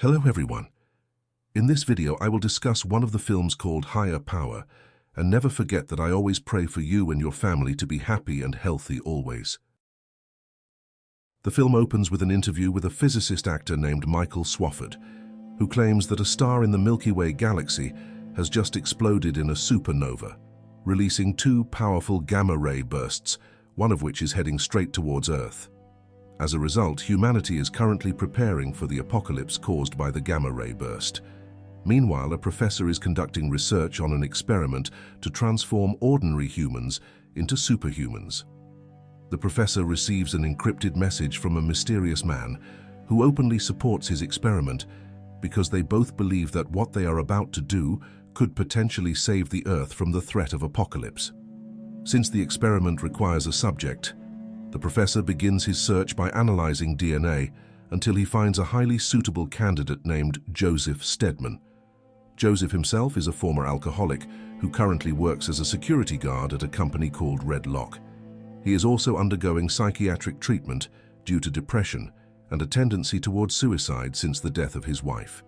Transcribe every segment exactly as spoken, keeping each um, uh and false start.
Hello everyone. In this video I will discuss one of the films called Higher Power, and never forget that I always pray for you and your family to be happy and healthy always. The film opens with an interview with a physicist actor named Michael Swafford, who claims that a star in the Milky Way galaxy has just exploded in a supernova, releasing two powerful gamma-ray bursts, one of which is heading straight towards Earth. As a result, humanity is currently preparing for the apocalypse caused by the gamma-ray burst. Meanwhile, a professor is conducting research on an experiment to transform ordinary humans into superhumans. The professor receives an encrypted message from a mysterious man who openly supports his experiment because they both believe that what they are about to do could potentially save the Earth from the threat of apocalypse. Since the experiment requires a subject, the professor begins his search by analyzing D N A until he finds a highly suitable candidate named Joseph Stedman. Joseph himself is a former alcoholic who currently works as a security guard at a company called Red Lock. He is also undergoing psychiatric treatment due to depression and a tendency towards suicide since the death of his wife.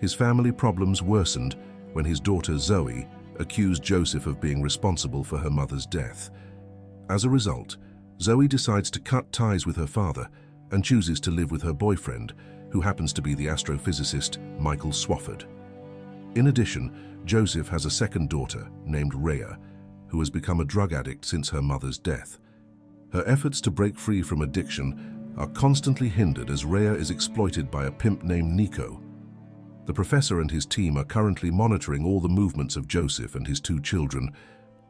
His family problems worsened when his daughter Zoe accused Joseph of being responsible for her mother's death. As a result, Zoe decides to cut ties with her father and chooses to live with her boyfriend, who happens to be the astrophysicist Michael Swafford. In addition, Joseph has a second daughter named Rhea, who has become a drug addict since her mother's death. Her efforts to break free from addiction are constantly hindered as Rhea is exploited by a pimp named Nico. The professor and his team are currently monitoring all the movements of Joseph and his two children.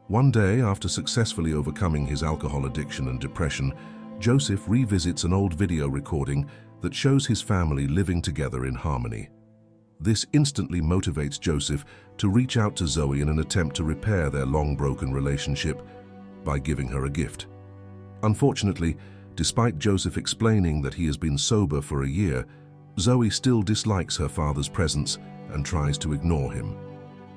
One day, after successfully overcoming his alcohol addiction and depression, Joseph revisits an old video recording that shows his family living together in harmony. This instantly motivates Joseph to reach out to Zoe in an attempt to repair their long-broken relationship by giving her a gift. Unfortunately, despite Joseph explaining that he has been sober for a year, Zoe still dislikes her father's presence and tries to ignore him.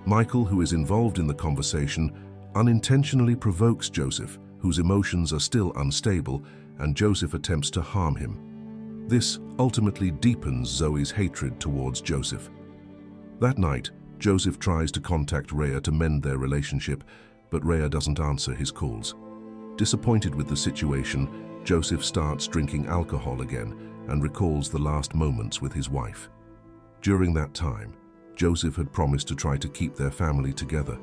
Michael, who is involved in the conversation, unintentionally provokes Joseph, whose emotions are still unstable, and Joseph attempts to harm him. This ultimately deepens Zoe's hatred towards Joseph. That night, Joseph tries to contact Rhea to mend their relationship, but Rhea doesn't answer his calls. Disappointed with the situation, Joseph starts drinking alcohol again and recalls the last moments with his wife. During that time, Joseph had promised to try to keep their family together,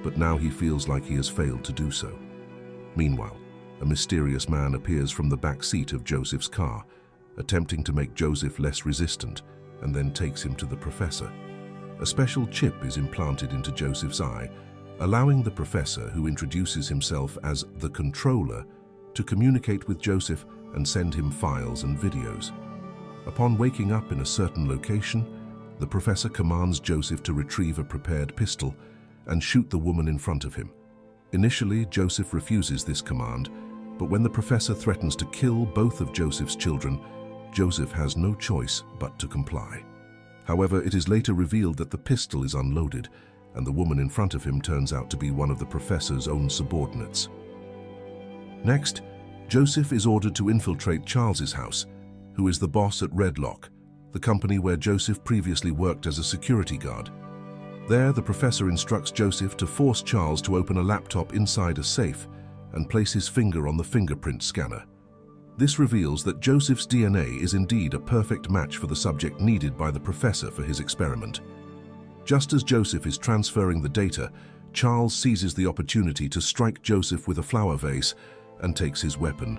but now he feels like he has failed to do so. Meanwhile, a mysterious man appears from the back seat of Joseph's car, attempting to make Joseph less resistant, and then takes him to the professor. A special chip is implanted into Joseph's eye, allowing the professor, who introduces himself as the controller, to communicate with Joseph and send him files and videos. Upon waking up in a certain location, the professor commands Joseph to retrieve a prepared pistol and shoot the woman in front of him. Initially, Joseph refuses this command, but when the professor threatens to kill both of Joseph's children, Joseph has no choice but to comply. However, it is later revealed that the pistol is unloaded, and the woman in front of him turns out to be one of the professor's own subordinates. Next, Joseph is ordered to infiltrate Charles's house, who is the boss at Red Lock, the company where Joseph previously worked as a security guard. There, the professor instructs Joseph to force Charles to open a laptop inside a safe and place his finger on the fingerprint scanner. This reveals that Joseph's D N A is indeed a perfect match for the subject needed by the professor for his experiment. Just as Joseph is transferring the data, Charles seizes the opportunity to strike Joseph with a flower vase and takes his weapon.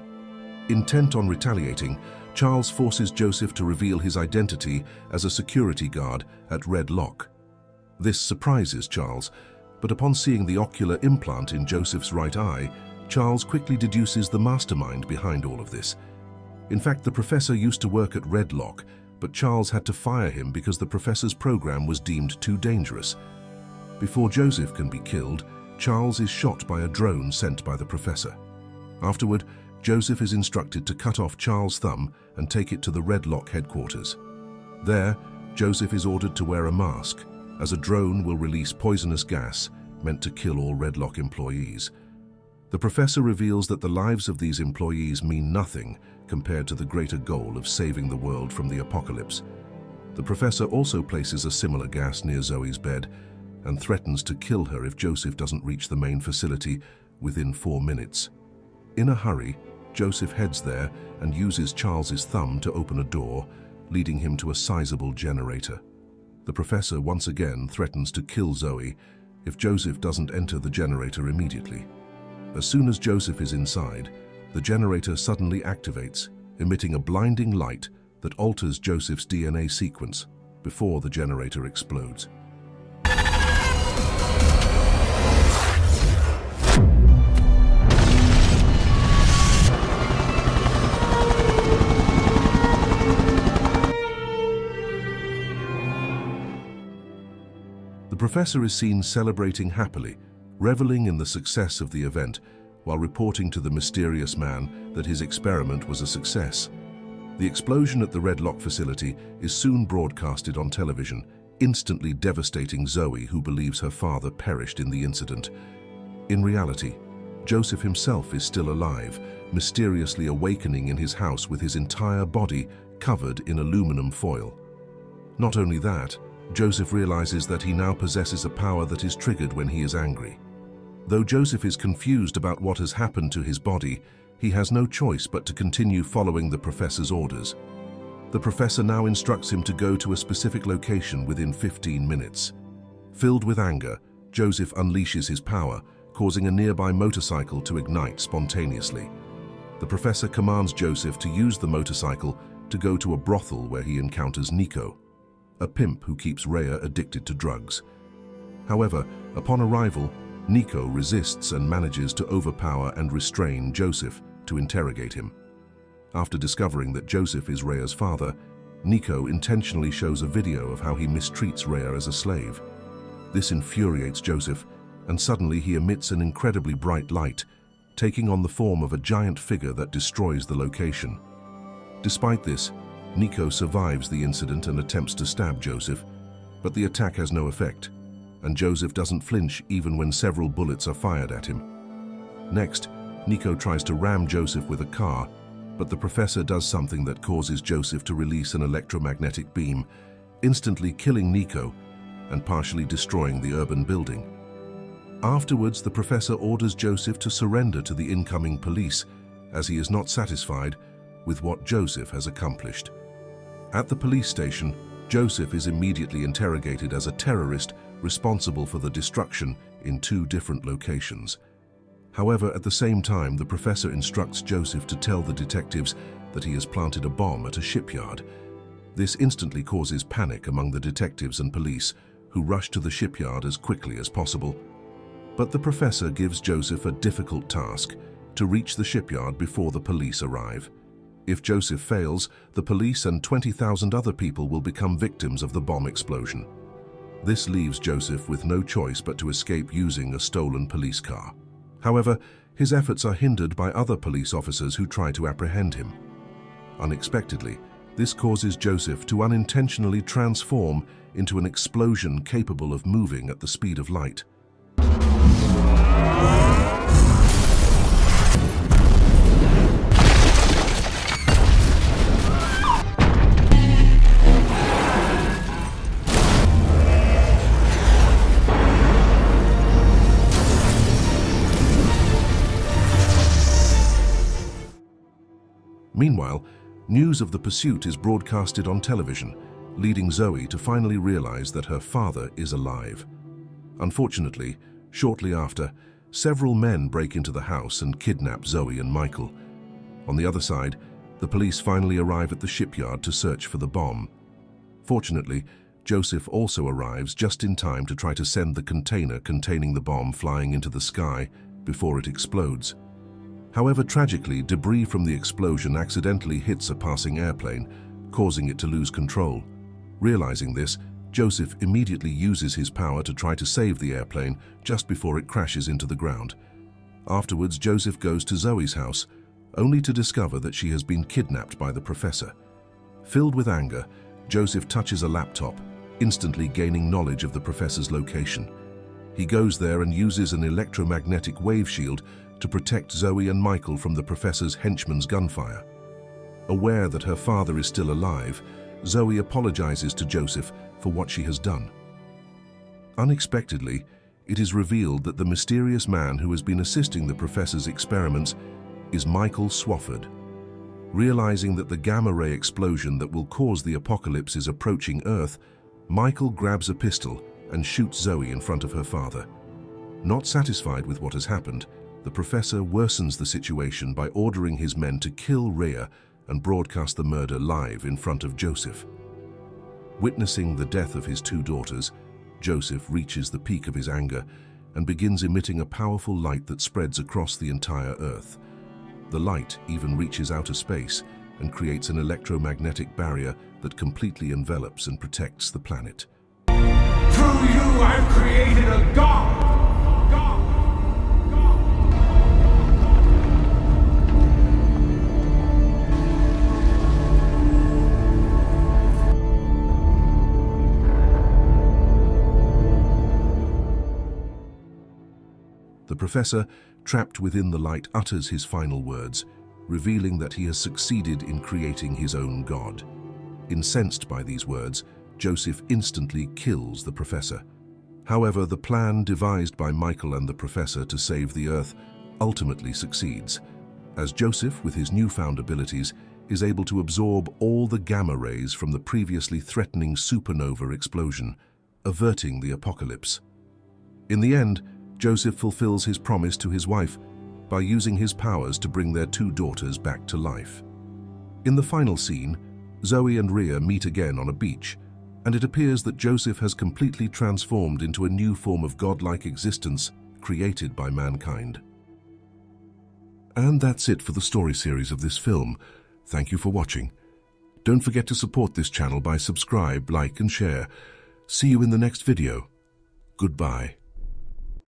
Intent on retaliating, Charles forces Joseph to reveal his identity as a security guard at Red Lock. This surprises Charles, but upon seeing the ocular implant in Joseph's right eye, Charles quickly deduces the mastermind behind all of this. In fact, the professor used to work at Red Lock, but Charles had to fire him because the professor's program was deemed too dangerous. Before Joseph can be killed, Charles is shot by a drone sent by the professor. Afterward, Joseph is instructed to cut off Charles' thumb and take it to the Red Lock headquarters. There, Joseph is ordered to wear a mask, as a drone will release poisonous gas meant to kill all Red Lock employees. The professor reveals that the lives of these employees mean nothing compared to the greater goal of saving the world from the apocalypse. The professor also places a similar gas near Zoe's bed and threatens to kill her if Joseph doesn't reach the main facility within four minutes. In a hurry, Joseph heads there and uses Charles's thumb to open a door, leading him to a sizable generator. The professor once again threatens to kill Zoe if Joseph doesn't enter the generator immediately. As soon as Joseph is inside, the generator suddenly activates, emitting a blinding light that alters Joseph's D N A sequence before the generator explodes. The professor is seen celebrating happily, reveling in the success of the event, while reporting to the mysterious man that his experiment was a success. The explosion at the Red Lock facility is soon broadcasted on television, instantly devastating Zoe, who believes her father perished in the incident. In reality, Joseph himself is still alive, mysteriously awakening in his house with his entire body covered in aluminum foil. Not only that, Joseph realizes that he now possesses a power that is triggered when he is angry. Though Joseph is confused about what has happened to his body, he has no choice but to continue following the professor's orders. The professor now instructs him to go to a specific location within fifteen minutes. Filled with anger, Joseph unleashes his power, causing a nearby motorcycle to ignite spontaneously. The professor commands Joseph to use the motorcycle to go to a brothel where he encounters Nico, a pimp who keeps Rhea addicted to drugs. However, upon arrival, Nico resists and manages to overpower and restrain Joseph to interrogate him. After discovering that Joseph is Rhea's father, Nico intentionally shows a video of how he mistreats Rhea as a slave. This infuriates Joseph, and suddenly he emits an incredibly bright light, taking on the form of a giant figure that destroys the location. Despite this, Nico survives the incident and attempts to stab Joseph, but the attack has no effect, and Joseph doesn't flinch even when several bullets are fired at him. Next, Nico tries to ram Joseph with a car, but the professor does something that causes Joseph to release an electromagnetic beam, instantly killing Nico and partially destroying the urban building. Afterwards, the professor orders Joseph to surrender to the incoming police, as he is not satisfied with what Joseph has accomplished. At the police station, Joseph is immediately interrogated as a terrorist responsible for the destruction in two different locations. However, at the same time, the professor instructs Joseph to tell the detectives that he has planted a bomb at a shipyard. This instantly causes panic among the detectives and police, who rush to the shipyard as quickly as possible. But the professor gives Joseph a difficult task: to reach the shipyard before the police arrive. If Joseph fails, the police and twenty thousand other people will become victims of the bomb explosion. This leaves Joseph with no choice but to escape using a stolen police car. However, his efforts are hindered by other police officers who try to apprehend him. Unexpectedly, this causes Joseph to unintentionally transform into an explosion capable of moving at the speed of light. Meanwhile, news of the pursuit is broadcasted on television, leading Zoe to finally realize that her father is alive. Unfortunately, shortly after, several men break into the house and kidnap Zoe and Michael. On the other side, the police finally arrive at the shipyard to search for the bomb. Fortunately, Joseph also arrives just in time to try to send the container containing the bomb flying into the sky before it explodes. However, tragically, debris from the explosion accidentally hits a passing airplane, causing it to lose control. Realizing this, Joseph immediately uses his power to try to save the airplane just before it crashes into the ground. Afterwards, Joseph goes to Zoe's house, only to discover that she has been kidnapped by the professor. Filled with anger, Joseph touches a laptop, instantly gaining knowledge of the professor's location. He goes there and uses an electromagnetic wave shield to protect Zoe and Michael from the professor's henchman's gunfire. Aware that her father is still alive, Zoe apologizes to Joseph for what she has done. Unexpectedly, it is revealed that the mysterious man who has been assisting the professor's experiments is Michael Swafford. Realizing that the gamma-ray explosion that will cause the apocalypse is approaching Earth, Michael grabs a pistol and shoots Zoe in front of her father. Not satisfied with what has happened, the professor worsens the situation by ordering his men to kill Rhea and broadcast the murder live in front of Joseph. Witnessing the death of his two daughters, Joseph reaches the peak of his anger and begins emitting a powerful light that spreads across the entire Earth. The light even reaches outer space and creates an electromagnetic barrier that completely envelops and protects the planet. Through you, I've created a god! The professor, trapped within the light, utters his final words, revealing that he has succeeded in creating his own god. Incensed by these words, Joseph instantly kills the professor. However, the plan devised by Michael and the professor to save the Earth ultimately succeeds, as Joseph, with his newfound abilities, is able to absorb all the gamma rays from the previously threatening supernova explosion, averting the apocalypse. In the end, Joseph fulfills his promise to his wife by using his powers to bring their two daughters back to life. In the final scene, Zoe and Rhea meet again on a beach, and it appears that Joseph has completely transformed into a new form of godlike existence created by mankind. And that's it for the story series of this film. Thank you for watching. Don't forget to support this channel by subscribe, like, and share. See you in the next video. Goodbye.